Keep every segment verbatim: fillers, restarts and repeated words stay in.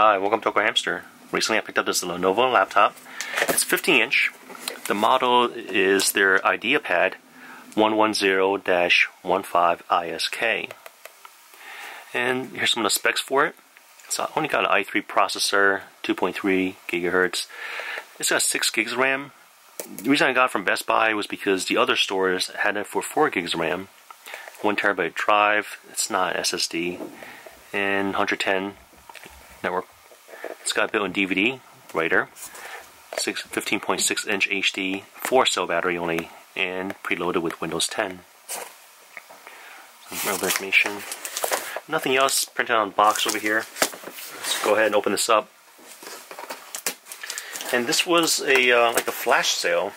Hi, welcome to Awkward Hamster. Recently I picked up this Lenovo laptop. It's fifteen inch. The model is their IdeaPad one ten dash fifteen I S K. And here's some of the specs for it. It's only got an i three processor, two point three gigahertz. It's got six gigs of RAM. The reason I got it from Best Buy was because the other stores had it for four gigs of RAM, one terabyte drive, it's not an S S D, and one ten network. It's got a built-in D V D writer, fifteen point six inch H D, four cell battery only, and preloaded with Windows ten. Some other information. Nothing else printed on the box over here. Let's go ahead and open this up. And this was a uh, like a flash sale,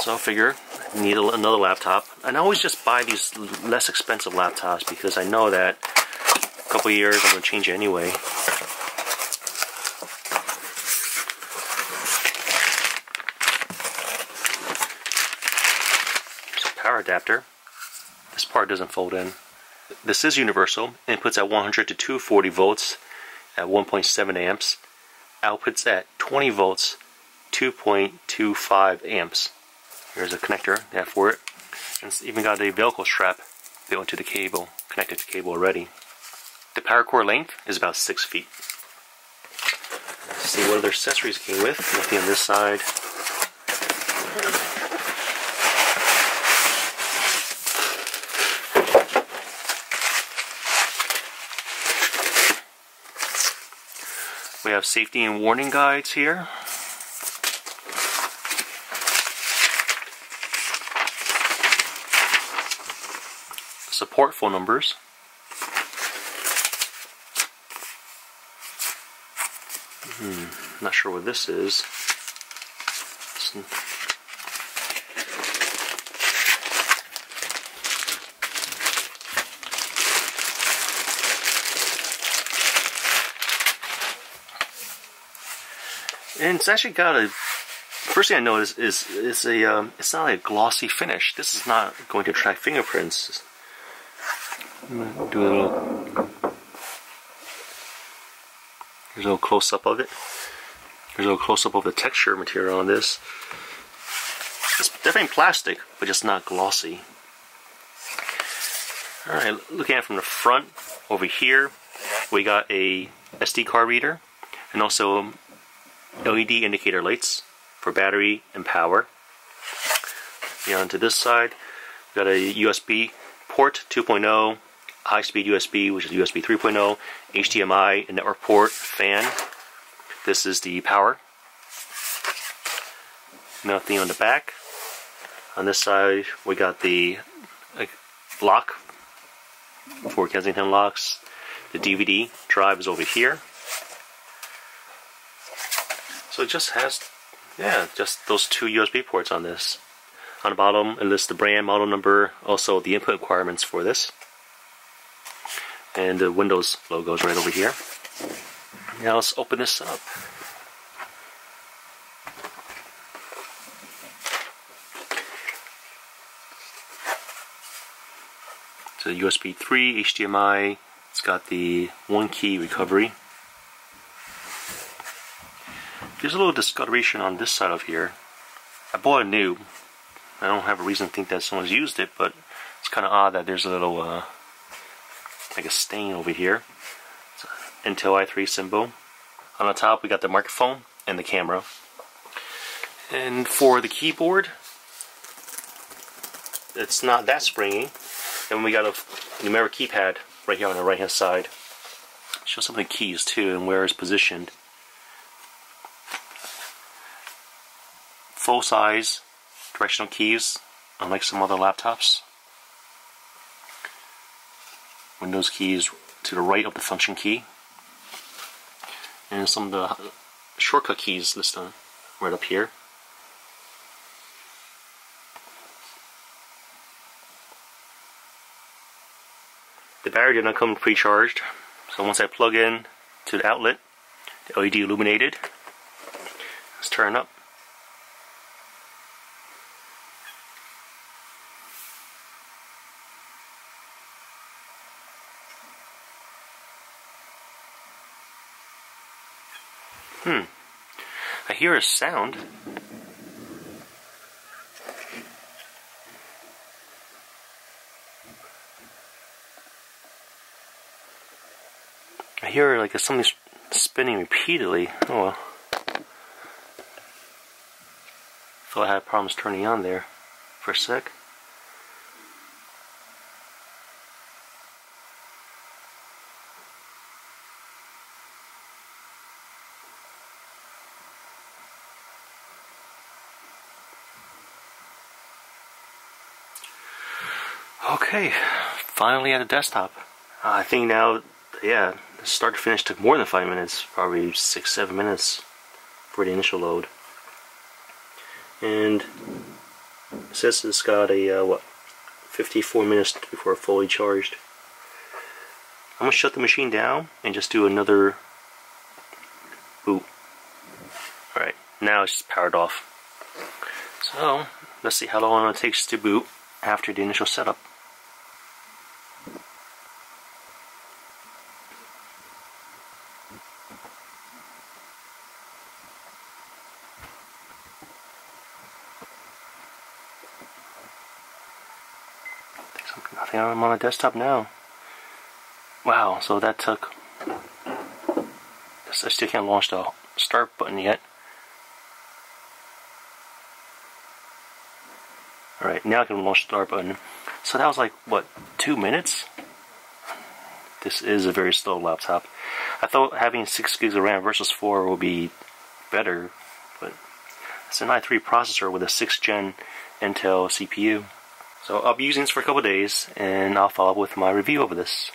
so I figure I need a, another laptop. And I always just buy these less expensive laptops because I know that a couple years I'm gonna change it anyway. There's a power adapter. This part doesn't fold in. This is universal. Inputs at one hundred to two hundred forty volts. At one point seven amps, outputs at twenty volts, two point two five amps. Here's a connector they have for it, and it's even got a velcro strap built into the cable, connected to the cable already. The power cord length is about six feet. Let's see what other accessories it came with. Nothing on this side. We have safety and warning guides here. Support phone numbers. Hmm, not sure what this is. And it's actually got a, first thing I noticed is, is it's a, um, it's not like a glossy finish. This is not going to attract fingerprints. I'm gonna do a little, here's a little close up of it. Here's a little close up of the texture material on this. It's definitely plastic, but just not glossy. All right, looking at it from the front over here, we got a S D card reader and also L E D indicator lights for battery and power. Down to this side, we've got a U S B port two point oh, high-speed U S B, which is U S B three point oh, H D M I, a network port, fan. This is the power. Nothing on the back. On this side, we got the lock for Kensington locks. The D V D drive is over here. So it just has, yeah, just those two U S B ports on this. On the bottom, it lists the brand, model number, also the input requirements for this. And the Windows logo is right over here. Now let's open this up. So U S B three, H D M I, it's got the one key recovery. There's a little discoloration on this side of here. I bought a new. I don't have a reason to think that someone's used it, but it's kind of odd that there's a little, uh, like a stain over here. It's an Intel i three symbol. On the top, we got the microphone and the camera. And for the keyboard, it's not that springy. And we got a numeric keypad right here on the right-hand side. Show some of the keys too and where it's positioned. Full size directional keys, unlike some other laptops. Windows keys to the right of the function key. And some of the shortcut keys listed right up here. The battery did not come pre-charged, so once I plug in to the outlet, the L E D illuminated. Let's turn it up. Hmm. I hear a sound. I hear like something spinning repeatedly. Oh well. Thought I had problems turning on there for a sec. Okay, finally at the desktop. Uh, I think now, yeah, start to finish took more than five minutes, probably six, seven minutes for the initial load. And it says it's got a, uh, what, fifty-four minutes before fully charged. I'm going to shut the machine down and just do another boot. Alright, now it's just powered off. So, let's see how long it takes to boot after the initial setup. I think I'm on a desktop now. Wow, so that took... I still can't launch the start button yet. Alright, now I can launch the start button. So that was like, what, two minutes? This is a very slow laptop. I thought having six gigs of RAM versus four would be better, but it's an i three processor with a sixth gen Intel C P U. So I'll be using this for a couple of days, and I'll follow up with my review of this.